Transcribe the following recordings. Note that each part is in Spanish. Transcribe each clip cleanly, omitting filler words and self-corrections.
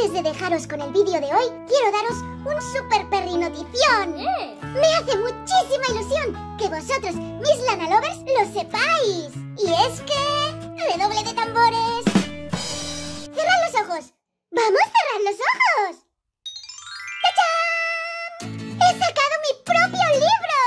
Antes de dejaros con el vídeo de hoy, quiero daros un super perri notición. Me hace muchísima ilusión que vosotros, mis Lana Lovers, lo sepáis. Y es que... ¡redoble de tambores! ¡Cerrad los ojos! ¡Vamos, cerrad los ojos! ¡Tachán! ¡He sacado mi propio libro!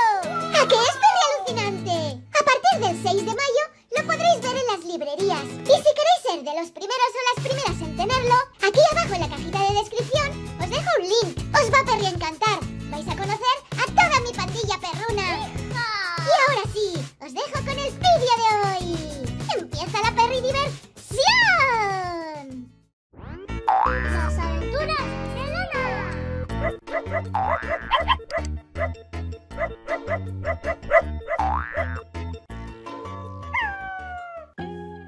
¡A que es perri alucinante! A partir del 6 de mayo lo podréis ver en las librerías. Y si queréis ser de los primeros o las primeras en tenerlo, aquí abajo en la cajita de descripción os dejo un link. Os va a perri encantar. Vais a conocer a toda mi pandilla perruna. ¡Hija! Y ahora sí, os dejo con el vídeo de hoy. ¡Empieza la perri diversión! ¡Las aventuras de Lana!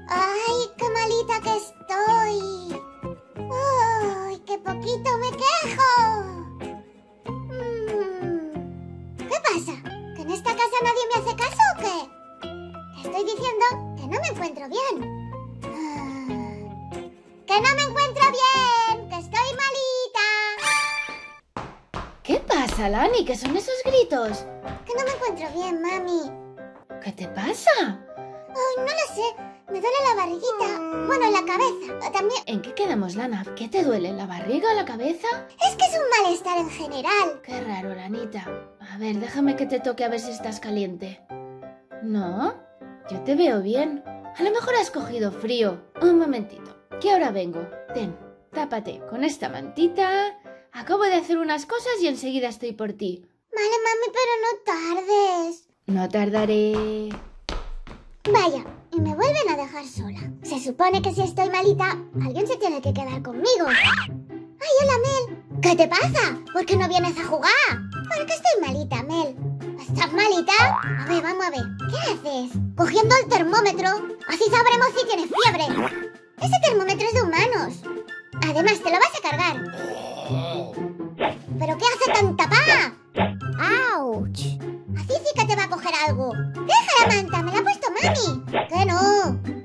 ¡Ay, qué malita que estoy! ¡Ay, qué poquito me quejo! ¿Qué pasa? ¿Que en esta casa nadie me hace caso o qué? Te estoy diciendo que no me encuentro bien. ¡Que no me encuentro bien! ¡Que estoy malita! ¿Qué pasa, Lani? ¿Qué son esos gritos? Que no me encuentro bien, mami. ¿Qué te pasa? Ay, no lo sé. Me duele la barriguita, bueno, la cabeza, también... ¿En qué quedamos, Lana? ¿Qué te duele? ¿La barriga o la cabeza? Es que es un malestar en general. Qué raro, Lanita. A ver, déjame que te toque a ver si estás caliente. No, yo te veo bien. A lo mejor has cogido frío. Un momentito, que ahora vengo. Ten, tápate con esta mantita. Acabo de hacer unas cosas y enseguida estoy por ti. Vale, mami, pero no tardes. No tardaré. Vaya, y me vuelven a dejar sola. Se supone que si estoy malita, alguien se tiene que quedar conmigo. ¡Ay, hola, Mel! ¿Qué te pasa? ¿Por qué no vienes a jugar? Porque estoy malita, Mel. ¿Estás malita? A ver, vamos a ver. ¿Qué haces? Cogiendo el termómetro. Así sabremos si tienes fiebre. Ese termómetro es de humanos. Además, te lo vas a cargar. ¿Pero qué hace tan tapada? ¡Auch! Así sí que te va a coger algo. ¡Deja la manta! ¡Me la ha puesto mami! ¡Que no!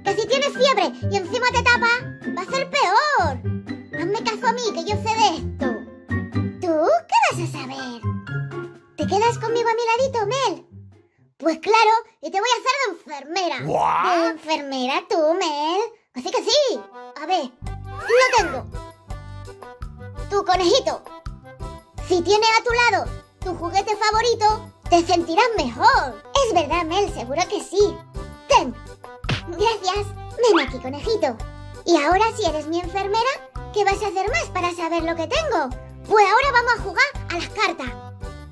¡Que si tienes fiebre y encima te tapa, va a ser peor! ¡Hazme caso a mí, que yo sé de esto! ¿Tú qué vas a saber? ¿Te quedas conmigo a mi ladito, Mel? Pues claro, y te voy a hacer de enfermera. ¿What? ¿De enfermera tú, Mel? ¡Así que sí! A ver, lo tengo. Tu conejito. Si tienes a tu lado tu juguete favorito, te sentirás mejor. Es verdad, Mel, seguro que sí. Ten. Gracias. Ven aquí, conejito. Y ahora, si eres mi enfermera, ¿qué vas a hacer más para saber lo que tengo? Pues ahora vamos a jugar a las cartas.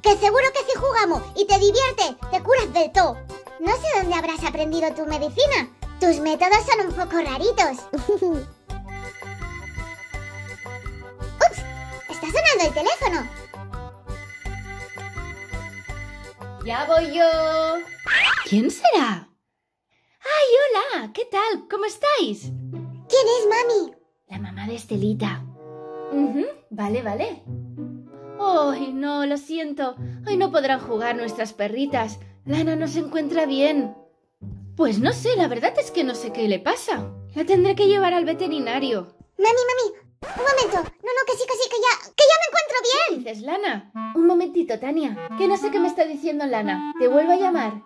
Que seguro que si jugamos y te diviertes, te curas del todo. No sé dónde habrás aprendido tu medicina. Tus métodos son un poco raritos. Ups, está sonando el teléfono. ¡Ya voy yo! ¿Quién será? ¡Ay, hola! ¿Qué tal? ¿Cómo estáis? ¿Quién es, mami? La mamá de Estelita. Vale, vale. ¡Ay, no! Lo siento. Hoy no podrán jugar nuestras perritas. Lana no se encuentra bien. Pues no sé, la verdad es que no sé qué le pasa. La tendré que llevar al veterinario. ¡Mami! Un momento, no, que sí, que ya me encuentro bien. ¿Qué dices, Lana? Un momentito, Tania, que no sé qué me está diciendo Lana. Te vuelvo a llamar.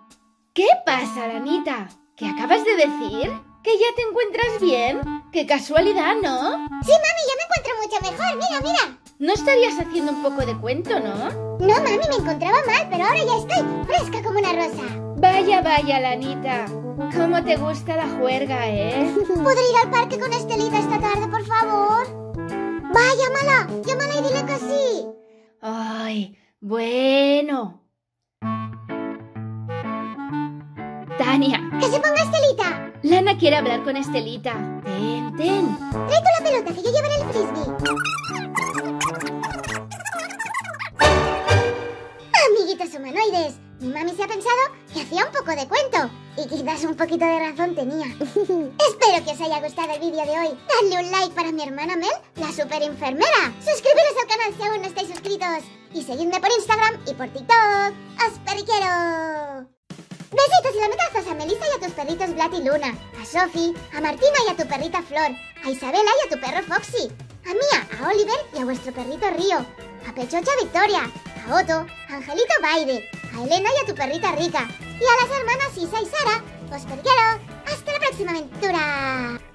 ¿Qué pasa, Lanita? ¿Qué acabas de decir? ¿Que ya te encuentras bien? ¡Qué casualidad, ¿no? Sí, mami, ya me encuentro mucho mejor, mira. ¿No estarías haciendo un poco de cuento, no? No, mami, me encontraba mal, pero ahora ya estoy fresca como una rosa. Vaya, Lanita. ¿Cómo te gusta la juerga, eh? ¿Podré ir al parque con Estelita esta tarde, por favor? ¡Va, llámala y dile que sí! ¡Ay, bueno! ¡Tania! ¡Que se ponga Estelita! Lana quiere hablar con Estelita. ¡Ten! Trae tú la pelota, que yo llevaré el frisbee. Amiguitos humanoides, mi mami se ha pensado que hacía un poco de cuento. Y quizás un poquito de razón tenía. Espero que os haya gustado el vídeo de hoy. Dadle un like para mi hermana Mel, la super enfermera. Suscribiros al canal si aún no estáis suscritos. Y seguidme por Instagram y por TikTok. ¡Os perriquero! Besitos y lametazos a Melissa y a tus perritos Blat y Luna. A Sophie, a Martina y a tu perrita Flor. A Isabela y a tu perro Foxy. A Mía, a a Oliver y a vuestro perrito Río, a Pechocha Victoria, a Otto, a Angelito Baide, a Elena y a tu perrita Rica, y a las hermanas Isa y Sara. ¡Os quiero! ¡Hasta la próxima aventura!